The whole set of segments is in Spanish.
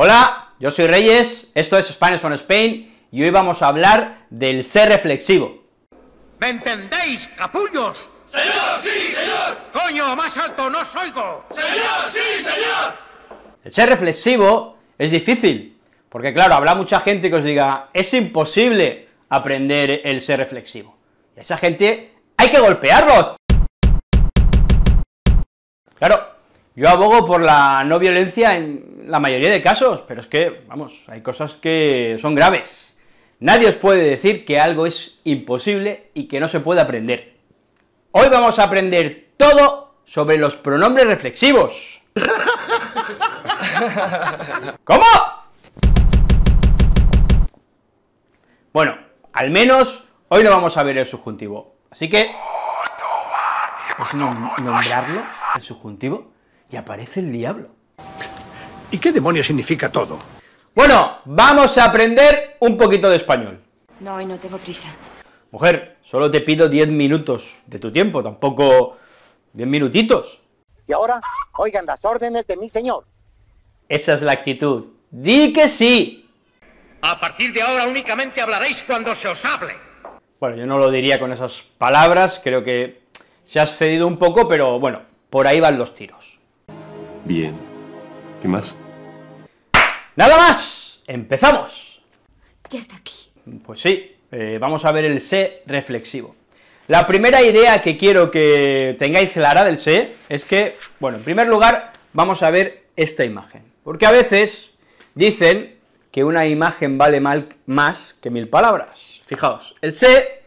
Hola, yo soy Reyes, esto es Spanish from Spain y hoy vamos a hablar del ser reflexivo. ¿Me entendéis, capullos? ¡Señor, sí, señor! ¡Coño, más alto, no os oigo! ¡Señor, sí, señor! El ser reflexivo es difícil, porque claro, habrá mucha gente que os diga, es imposible aprender el ser reflexivo. Y a esa gente hay que golpearlos. Claro, yo abogo por la no violencia en la mayoría de casos, pero es que, vamos, hay cosas que son graves. Nadie os puede decir que algo es imposible y que no se puede aprender. Hoy vamos a aprender todo sobre los pronombres reflexivos. ¿Cómo? Bueno, al menos hoy no vamos a ver el subjuntivo, así que es nombrarlo, el subjuntivo, y aparece el diablo. ¿Y qué demonios significa todo? Bueno, vamos a aprender un poquito de español. No, hoy no tengo prisa. Mujer, solo te pido 10 minutos de tu tiempo, tampoco 10 minutitos. Y ahora, oigan las órdenes de mi señor. Esa es la actitud. ¡Di que sí! A partir de ahora únicamente hablaréis cuando se os hable. Bueno, yo no lo diría con esas palabras, creo que se ha excedido un poco, pero bueno, por ahí van los tiros. Bien. ¿Qué más? ¡Nada más! ¡Empezamos! Ya está aquí. Pues sí. Vamos a ver el ser reflexivo. La primera idea que quiero que tengáis clara del ser es que, bueno, en primer lugar, vamos a ver esta imagen, porque a veces dicen que una imagen vale más que 1000 palabras. Fijaos, el ser,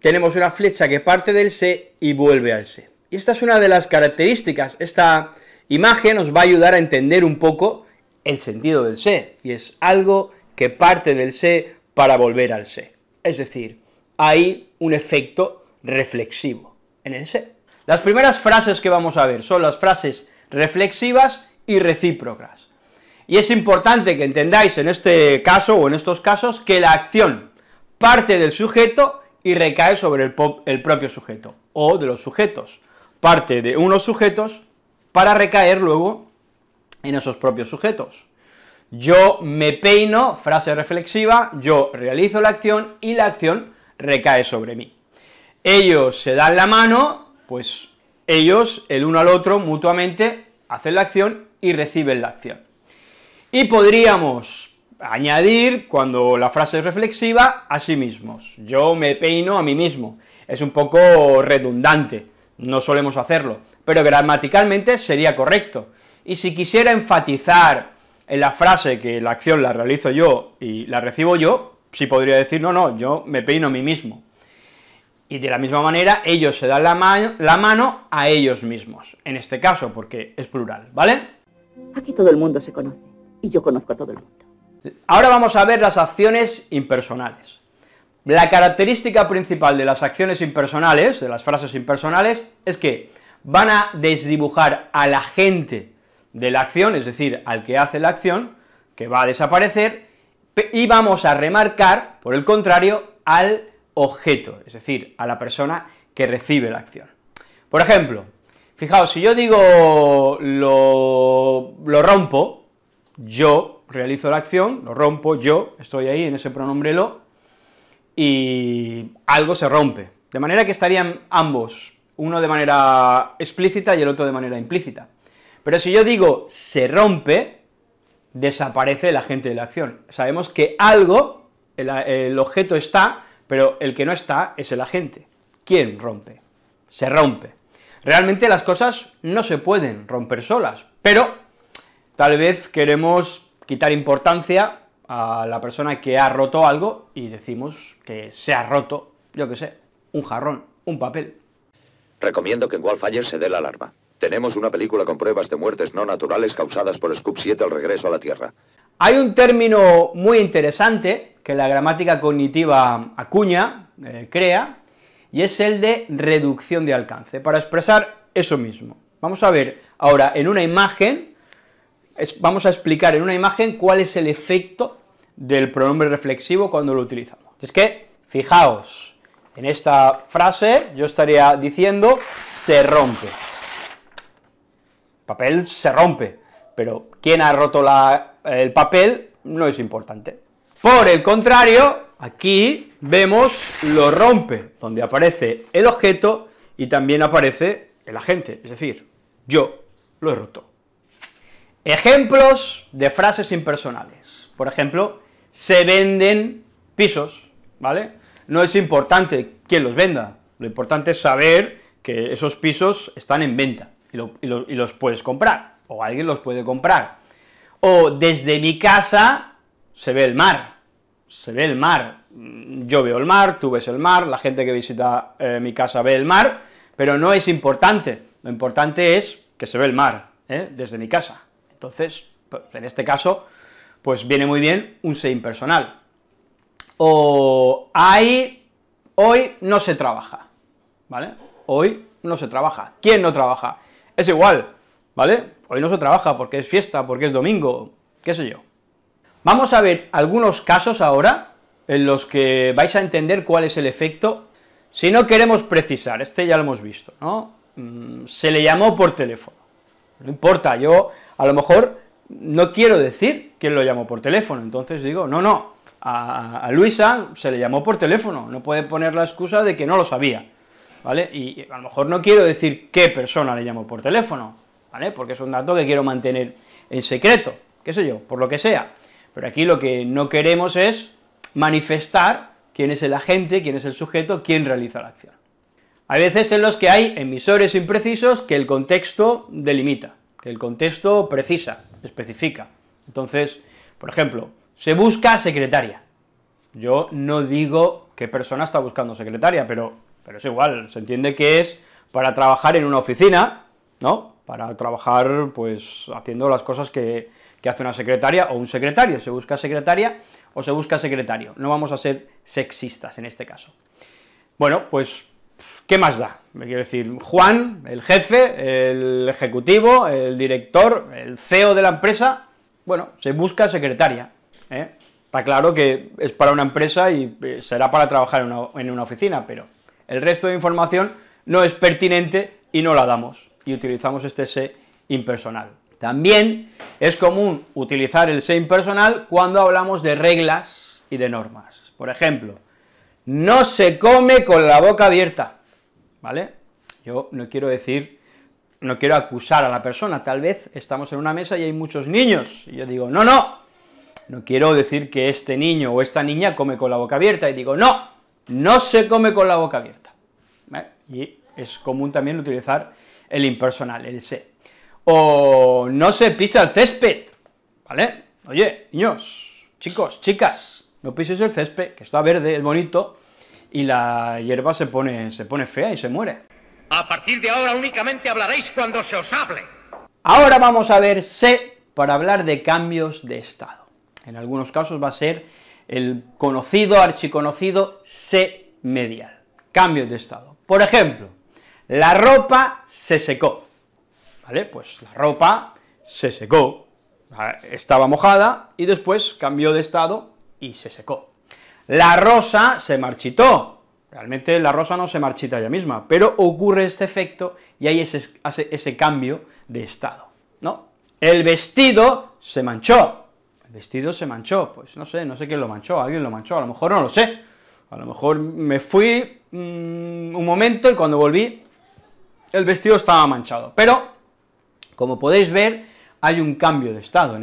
tenemos una flecha que parte del ser y vuelve al ser. Y esta es una de las características, esta imagen nos va a ayudar a entender un poco el sentido del ser, y es algo que parte del ser para volver al ser. Es decir, hay un efecto reflexivo en el ser. Las primeras frases que vamos a ver son las frases reflexivas y recíprocas. Y es importante que entendáis en este caso, o en estos casos, que la acción parte del sujeto y recae sobre el propio sujeto, o de los sujetos. Parte de unos sujetos para recaer luego en esos propios sujetos. Yo me peino, frase reflexiva, yo realizo la acción y la acción recae sobre mí. Ellos se dan la mano, pues ellos, el uno al otro, mutuamente, hacen la acción y reciben la acción. Y podríamos añadir, cuando la frase es reflexiva, a sí mismos. Yo me peino a mí mismo. Es un poco redundante, no solemos hacerlo, pero gramaticalmente sería correcto. Y si quisiera enfatizar en la frase que la acción la realizo yo y la recibo yo, sí podría decir, no, no, yo me peino a mí mismo. Y de la misma manera, ellos se dan la mano a ellos mismos, en este caso, porque es plural, ¿vale? Aquí todo el mundo se conoce, y yo conozco a todo el mundo. Ahora vamos a ver las acciones impersonales. La característica principal de las acciones impersonales, de las frases impersonales, es que van a desdibujar a la gente de la acción, es decir, al que hace la acción, que va a desaparecer, y vamos a remarcar, por el contrario, al objeto, es decir, a la persona que recibe la acción. Por ejemplo, fijaos, si yo digo lo rompo, yo realizo la acción, lo rompo, yo, estoy ahí en ese pronombre lo, y algo se rompe, de manera que estarían ambos, uno de manera explícita y el otro de manera implícita. Pero si yo digo se rompe, desaparece el agente de la acción. Sabemos que algo, el objeto está, pero el que no está es el agente. ¿Quién rompe? Se rompe. Realmente las cosas no se pueden romper solas, pero tal vez queremos quitar importancia a la persona que ha roto algo y decimos que se ha roto, yo qué sé, un jarrón, un papel. Recomiendo que en Wallfire se dé la alarma. Tenemos una película con pruebas de muertes no naturales causadas por Scoop 7 al regreso a la Tierra. Hay un término muy interesante que la gramática cognitiva acuña, crea, y es el de reducción de alcance, para expresar eso mismo. Vamos a ver ahora en una imagen, vamos a explicar en una imagen cuál es el efecto del pronombre reflexivo cuando lo utilizamos. Es que, fijaos, en esta frase yo estaría diciendo se rompe. Papel se rompe, pero quién ha roto el papel no es importante. Por el contrario, aquí vemos lo rompe, donde aparece el objeto y también aparece el agente, es decir, yo lo he roto. Ejemplos de frases impersonales. Por ejemplo, se venden pisos, ¿vale? No es importante quién los venda, lo importante es saber que esos pisos están en venta y los puedes comprar, o alguien los puede comprar. O desde mi casa se ve el mar, yo veo el mar, tú ves el mar, la gente que visita mi casa ve el mar, pero no es importante, lo importante es que se ve el mar, desde mi casa. Entonces, en este caso, pues viene muy bien un se impersonal. O hoy no se trabaja, ¿vale? Hoy no se trabaja. ¿Quién no trabaja? Es igual, ¿vale? Hoy no se trabaja porque es fiesta, porque es domingo, qué sé yo. Vamos a ver algunos casos ahora en los que vais a entender cuál es el efecto. Si no queremos precisar, este ya lo hemos visto, ¿no? Se le llamó por teléfono, no importa, yo a lo mejor no quiero decir quién lo llamó por teléfono, entonces digo, no, no, a Luisa se le llamó por teléfono, no puede poner la excusa de que no lo sabía, ¿vale? Y a lo mejor no quiero decir qué persona le llamó por teléfono, ¿vale? Porque es un dato que quiero mantener en secreto, qué sé yo, por lo que sea, pero aquí lo que no queremos es manifestar quién es el agente, quién es el sujeto, quién realiza la acción. Hay veces en los que hay emisores imprecisos que el contexto delimita, que el contexto precisa, especifica. Entonces, por ejemplo, se busca secretaria. Yo no digo qué persona está buscando secretaria, pero es igual, se entiende que es para trabajar en una oficina, ¿no? Para trabajar, pues, haciendo las cosas que hace una secretaria o un secretario, se busca secretaria o se busca secretario. No vamos a ser sexistas en este caso. Bueno, pues, ¿qué más da? Me quiero decir, Juan, el jefe, el ejecutivo, el director, el CEO de la empresa, bueno, se busca secretaria, ¿eh? Está claro que es para una empresa y será para trabajar en una oficina, pero el resto de información no es pertinente y no la damos, y utilizamos este se impersonal. También es común utilizar el se impersonal cuando hablamos de reglas y de normas. Por ejemplo, no se come con la boca abierta, ¿vale? Yo no quiero decir, no quiero acusar a la persona, tal vez estamos en una mesa y hay muchos niños, y yo digo, no, no, no quiero decir que este niño o esta niña come con la boca abierta, y digo, no, no se come con la boca abierta, ¿vale? Y es común también utilizar el impersonal, el se. O no se pisa el césped, ¿vale? Oye, niños, chicos, chicas, no pises el césped, que está verde, es bonito, y la hierba se pone fea y se muere. A partir de ahora únicamente hablaréis cuando se os hable. Ahora vamos a ver se para hablar de cambios de estado. En algunos casos va a ser el conocido, archiconocido se medial, cambios de estado. Por ejemplo, la ropa se secó, ¿vale? Pues la ropa se secó, estaba mojada y después cambió de estado y se secó. La rosa se marchitó, realmente la rosa no se marchita ella misma, pero ocurre este efecto y hay ese cambio de estado, ¿no? El vestido se manchó, pues no sé quién lo manchó, alguien lo manchó, a lo mejor no lo sé, a lo mejor me fui un momento y cuando volví el vestido estaba manchado, pero como podéis ver hay un cambio de estado en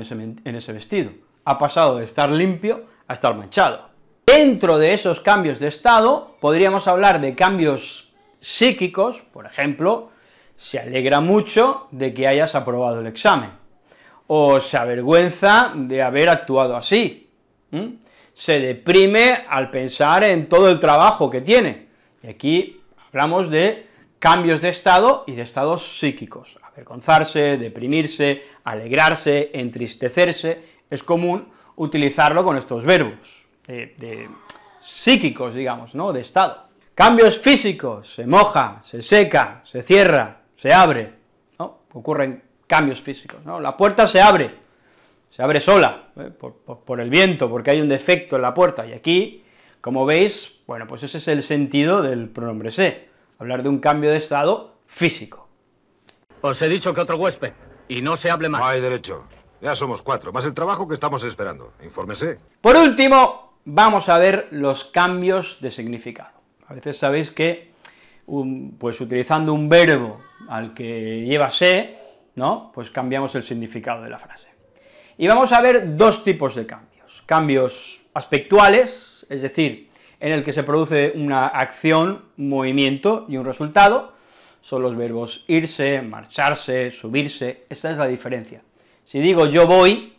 ese vestido, ha pasado de estar limpio a estar manchado. Dentro de esos cambios de estado podríamos hablar de cambios psíquicos, por ejemplo, se alegra mucho de que hayas aprobado el examen, o se avergüenza de haber actuado así, se deprime al pensar en todo el trabajo que tiene, y aquí hablamos de cambios de estado y de estados psíquicos, avergonzarse, deprimirse, alegrarse, entristecerse, es común utilizarlo con estos verbos psíquicos, digamos, ¿no?, de estado. Cambios físicos, se moja, se seca, se cierra, se abre, ¿no?, ocurren cambios físicos, ¿no?, la puerta se abre sola, por el viento, porque hay un defecto en la puerta, y aquí, como veis, bueno, pues ese es el sentido del pronombre se, hablar de un cambio de estado físico. Os he dicho que otro huésped, y no se hable más. No hay derecho. Ya somos 4, más el trabajo que estamos esperando. Infórmese. Por último, vamos a ver los cambios de significado. A veces sabéis que, pues utilizando un verbo al que lleva se, ¿no?, pues cambiamos el significado de la frase. Y vamos a ver dos tipos de cambios. Cambios aspectuales, es decir, en el que se produce una acción, un movimiento y un resultado, son los verbos irse, marcharse, subirse, esta es la diferencia. Si digo yo voy,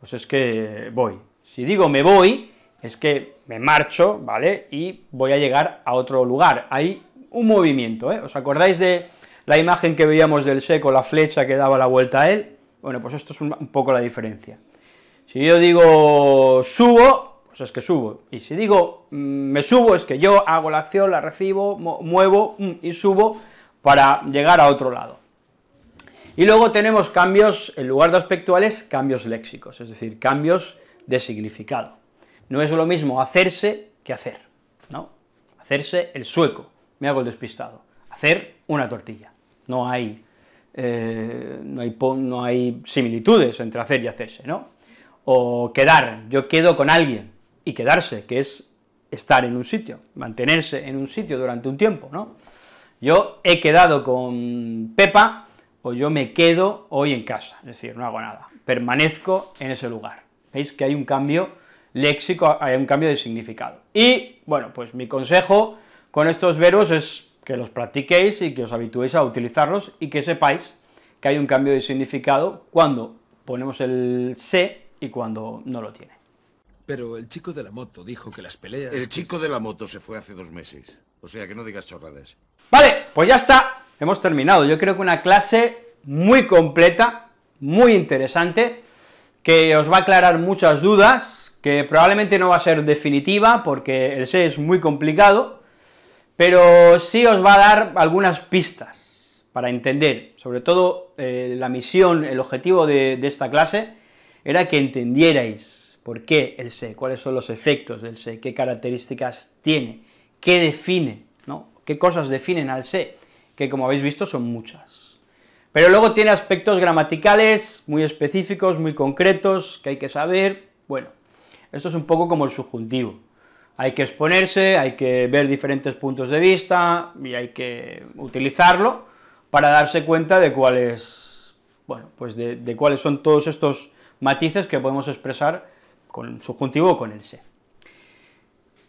pues es que voy, si digo me voy, es que me marcho, ¿vale?, y voy a llegar a otro lugar, hay un movimiento, ¿eh? ¿Os acordáis de la imagen que veíamos del se con la flecha que daba la vuelta a él? Bueno, pues esto es un poco la diferencia. Si yo digo subo, pues es que subo, y si digo me subo, es que yo hago la acción, la recibo, muevo y subo para llegar a otro lado. Y luego tenemos cambios, en lugar de aspectuales, cambios léxicos, es decir, cambios de significado. No es lo mismo hacerse que hacer, ¿no? Hacerse el sueco, me hago el despistado, hacer una tortilla, no hay similitudes entre hacer y hacerse, ¿no? O quedar, yo quedo con alguien, y quedarse, que es estar en un sitio, mantenerse en un sitio durante un tiempo, ¿no? Yo he quedado con Pepa, o yo me quedo hoy en casa, es decir, no hago nada, permanezco en ese lugar. Veis que hay un cambio léxico, hay un cambio de significado. Y, bueno, pues mi consejo con estos verbos es que los practiquéis y que os habituéis a utilizarlos y que sepáis que hay un cambio de significado cuando ponemos el se y cuando no lo tiene. Pero el chico de la moto dijo que las peleas... El chico de la moto se fue hace 2 meses, o sea que no digas chorradas. Vale, pues ya está, hemos terminado. Yo creo que una clase muy completa, muy interesante, que os va a aclarar muchas dudas, que probablemente no va a ser definitiva, porque el se es muy complicado, pero sí os va a dar algunas pistas para entender, sobre todo la misión, el objetivo de esta clase, era que entendierais por qué el se, cuáles son los efectos del se, qué características tiene, qué define, ¿no?, qué cosas definen al se, que como habéis visto son muchas. Pero luego tiene aspectos gramaticales muy específicos, muy concretos, que hay que saber. Bueno, esto es un poco como el subjuntivo, hay que exponerse, hay que ver diferentes puntos de vista, y hay que utilizarlo para darse cuenta de cuáles, bueno, pues de cuáles son todos estos matices que podemos expresar con el subjuntivo o con el se.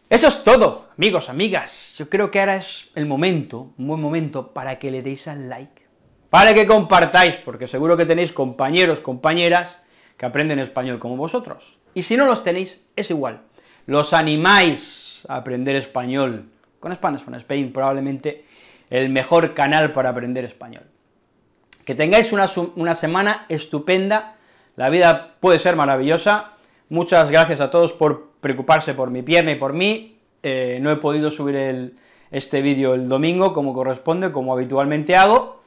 Eso es todo, amigos, amigas, yo creo que ahora es el momento, un buen momento, para que le deis al like, para que compartáis, porque seguro que tenéis compañeros, compañeras, que aprenden español como vosotros, y si no los tenéis, es igual, los animáis a aprender español, con Spanish from Spain, probablemente el mejor canal para aprender español. Que tengáis una semana estupenda, la vida puede ser maravillosa. Muchas gracias a todos por preocuparse por mi pierna y por mí. No he podido subir este vídeo el domingo como corresponde, como habitualmente hago,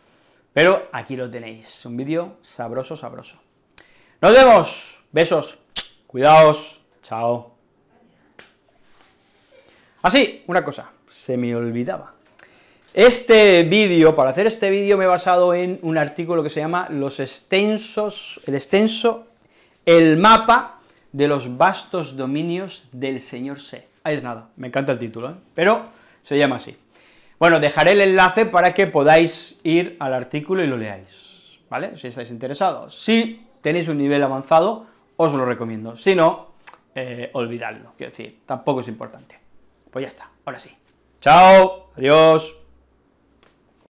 pero aquí lo tenéis, un vídeo sabroso, sabroso. ¡Nos vemos! Besos, cuidaos, chao. Así, una cosa, se me olvidaba. Para hacer este vídeo me he basado en un artículo que se llama Los extensos, el mapa de los vastos dominios del señor se. Ahí es nada, me encanta el título, ¿eh?, pero se llama así. Bueno, dejaré el enlace para que podáis ir al artículo y lo leáis, ¿vale?, si estáis interesados. Si tenéis un nivel avanzado, os lo recomiendo, si no, olvidadlo, quiero decir, tampoco es importante. Pues ya está, ahora sí. Chao, adiós.